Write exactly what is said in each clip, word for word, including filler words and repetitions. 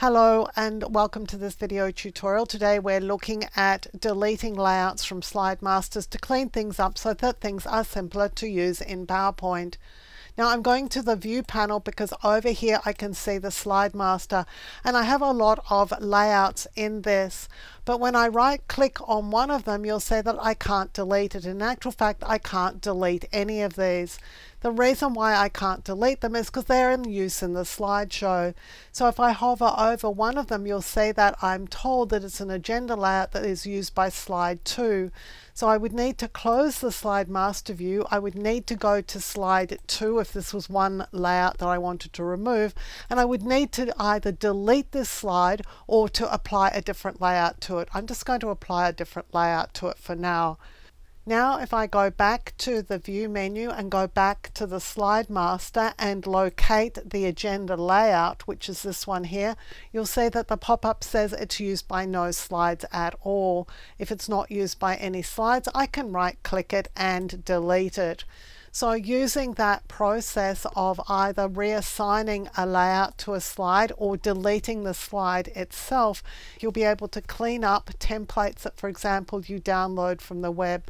Hello and welcome to this video tutorial. Today we're looking at deleting layouts from Slide Masters to clean things up so that things are simpler to use in PowerPoint. Now I'm going to the View panel because over here I can see the Slide Master and I have a lot of layouts in this, but when I right click on one of them you'll see that I can't delete it. In actual fact, I can't delete any of these. The reason why I can't delete them is because they're in use in the slideshow. So if I hover over one of them, you'll see that I'm told that it's an agenda layout that is used by slide two. So I would need to close the Slide Master view. I would need to go to slide two if this was one layout that I wanted to remove, and I would need to either delete this slide or to apply a different layout to it. I'm just going to apply a different layout to it for now. Now if I go back to the View menu and go back to the Slide Master and locate the agenda layout, which is this one here, you'll see that the pop-up says it's used by no slides at all. If it's not used by any slides, I can right-click it and delete it. So using that process of either reassigning a layout to a slide or deleting the slide itself, you'll be able to clean up templates that, for example, you download from the web,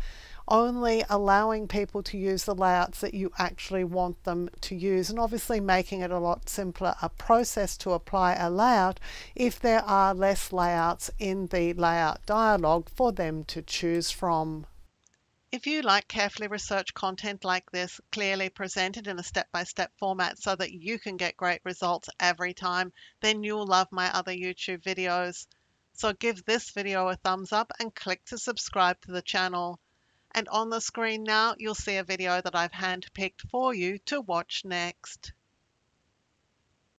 only allowing people to use the layouts that you actually want them to use, and obviously making it a lot simpler a process to apply a layout if there are less layouts in the layout dialog for them to choose from. If you like carefully researched content like this, clearly presented in a step-by-step format so that you can get great results every time, then you'll love my other YouTube videos. So give this video a thumbs up and click to subscribe to the channel. And on the screen now, you'll see a video that I've handpicked for you to watch next.